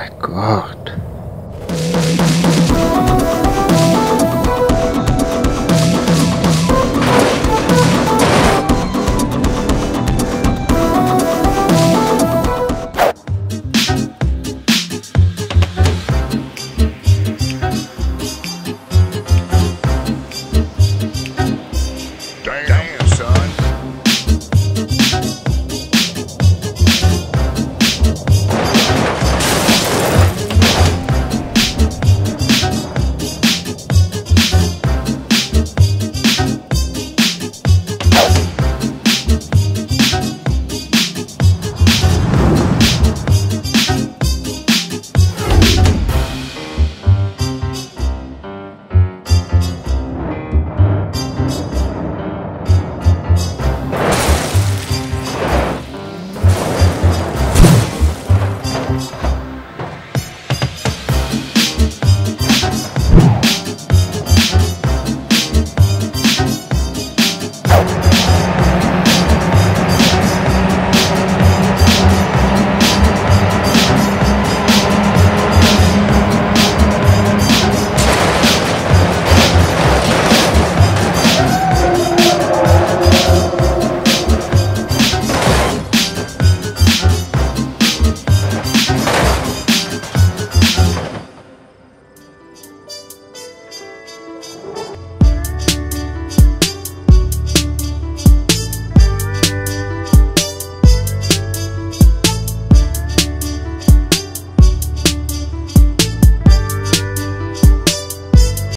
my God.